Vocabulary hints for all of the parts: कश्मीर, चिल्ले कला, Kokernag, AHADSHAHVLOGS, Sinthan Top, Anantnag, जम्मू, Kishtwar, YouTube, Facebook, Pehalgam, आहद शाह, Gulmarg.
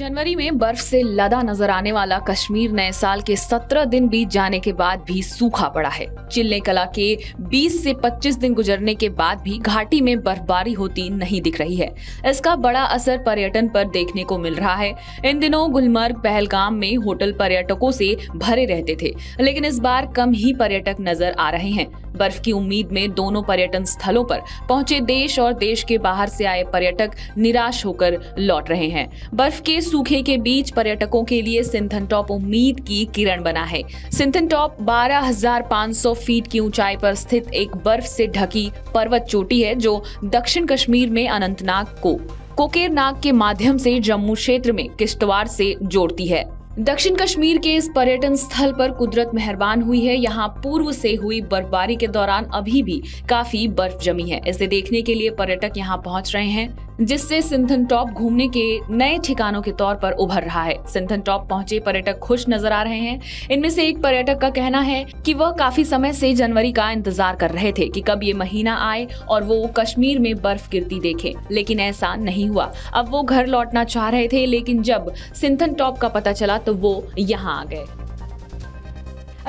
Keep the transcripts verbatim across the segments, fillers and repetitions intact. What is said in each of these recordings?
जनवरी में बर्फ से लदा नजर आने वाला कश्मीर नए साल के सत्रह दिन बीत जाने के बाद भी सूखा पड़ा है। चिल्ले कला के बीस से पच्चीस दिन गुजरने के बाद भी घाटी में बर्फबारी होती नहीं दिख रही है। इसका बड़ा असर पर्यटन पर देखने को मिल रहा है। इन दिनों गुलमर्ग पहलगाम में होटल पर्यटकों से भरे रहते थे, लेकिन इस बार कम ही पर्यटक नजर आ रहे हैं। बर्फ की उम्मीद में दोनों पर्यटन स्थलों पर पहुंचे देश और देश के बाहर से आए पर्यटक निराश होकर लौट रहे हैं। बर्फ के सूखे के बीच पर्यटकों के लिए सिंथन टॉप उम्मीद की किरण बना है। सिंथन टॉप बारह हज़ार पाँच सौ फीट की ऊंचाई पर स्थित एक बर्फ से ढकी पर्वत चोटी है, जो दक्षिण कश्मीर में अनंतनाग को कोकेरनाग के माध्यम से जम्मू क्षेत्र में किश्तवाड़ से जोड़ती है। दक्षिण कश्मीर के इस पर्यटन स्थल पर कुदरत मेहरबान हुई है। यहाँ पूर्व से हुई बर्फबारी के दौरान अभी भी काफी बर्फ जमी है। इसे देखने के लिए पर्यटक यहाँ पहुँच रहे हैं, जिससे सिंथन टॉप घूमने के नए ठिकानों के तौर पर उभर रहा है। सिंथन टॉप पहुंचे पर्यटक खुश नजर आ रहे हैं। इनमें से एक पर्यटक का कहना है कि वह काफी समय से जनवरी का इंतजार कर रहे थे कि कब ये महीना आए और वो कश्मीर में बर्फ गिरती देखें, लेकिन ऐसा नहीं हुआ। अब वो घर लौटना चाह रहे थे, लेकिन जब सिंथन टॉप का पता चला तो वो यहाँ आ गए।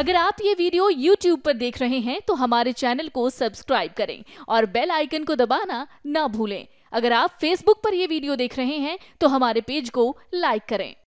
अगर आप ये वीडियो YouTube पर देख रहे हैं तो हमारे चैनल को सब्सक्राइब करें और बेल आइकन को दबाना ना भूलें। अगर आप Facebook पर ये वीडियो देख रहे हैं तो हमारे पेज को लाइक करें।